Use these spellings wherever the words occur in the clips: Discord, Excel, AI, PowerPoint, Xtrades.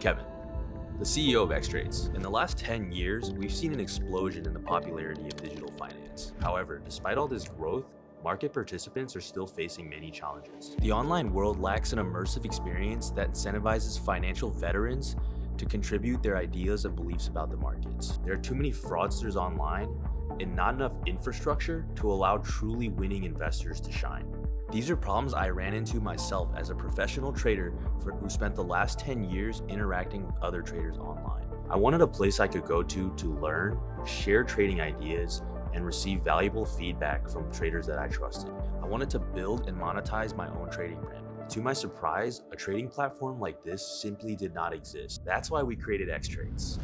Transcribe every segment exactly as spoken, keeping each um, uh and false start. Kevin, the C E O of Xtrades. In the last ten years, we've seen an explosion in the popularity of digital finance. However, despite all this growth, market participants are still facing many challenges. The online world lacks an immersive experience that incentivizes financial veterans to contribute their ideas and beliefs about the markets. There are too many fraudsters online and not enough infrastructure to allow truly winning investors to shine. These are problems I ran into myself as a professional trader for, who spent the last ten years interacting with other traders online. I wanted a place I could go to to learn, share trading ideas, and receive valuable feedback from traders that I trusted. I wanted to build and monetize my own trading brand. To my surprise, a trading platform like this simply did not exist. That's why we created Xtrades,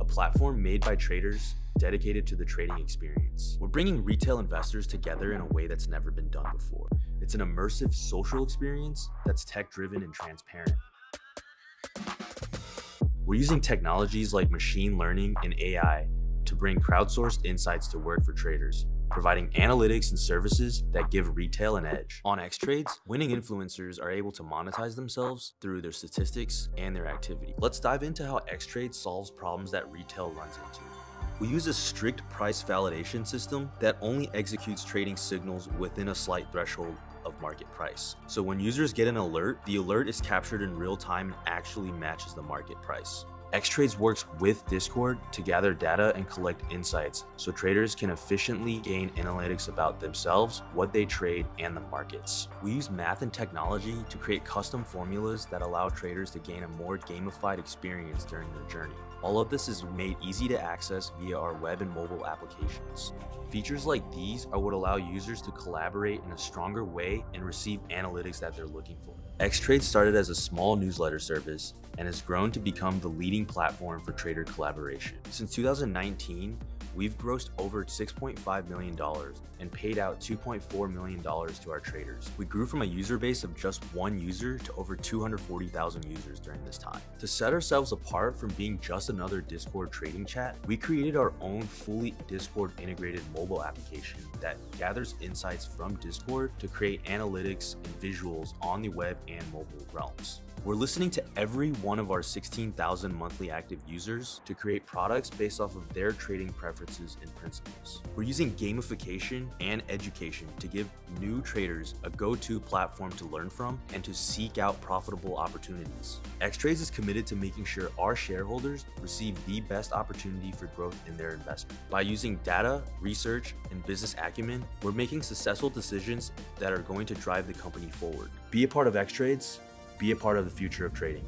a platform made by traders dedicated to the trading experience. We're bringing retail investors together in a way that's never been done before. It's an immersive social experience that's tech-driven and transparent. We're using technologies like machine learning and A I to bring crowdsourced insights to work for traders, providing analytics and services that give retail an edge. On Xtrades, winning influencers are able to monetize themselves through their statistics and their activity. Let's dive into how Xtrades solves problems that retail runs into. We use a strict price validation system that only executes trading signals within a slight threshold of market price. So when users get an alert, the alert is captured in real time and actually matches the market price. Xtrades works with Discord to gather data and collect insights so traders can efficiently gain analytics about themselves, what they trade, and the markets. We use math and technology to create custom formulas that allow traders to gain a more gamified experience during their journey. All of this is made easy to access via our web and mobile applications. Features like these are what allow users to collaborate in a stronger way and receive analytics that they're looking for. Xtrades started as a small newsletter service and has grown to become the leading platform for trader collaboration. Since two thousand nineteen, we've grossed over six point five million dollars and paid out two point four million dollars to our traders. We grew from a user base of just one user to over two hundred forty thousand users during this time. To set ourselves apart from being just another Discord trading chat, we created our own fully Discord integrated mobile application that gathers insights from Discord to create analytics and visuals on the web and mobile realms. We're listening to every one of our sixteen thousand monthly active users to create products based off of their trading preferences and principles. We're using gamification and education to give new traders a go-to platform to learn from and to seek out profitable opportunities. Xtrades is committed to making sure our shareholders receive the best opportunity for growth in their investment. By using data, research, and business acumen, we're making successful decisions that are going to drive the company forward. Be a part of Xtrades. Be a part of the future of trading.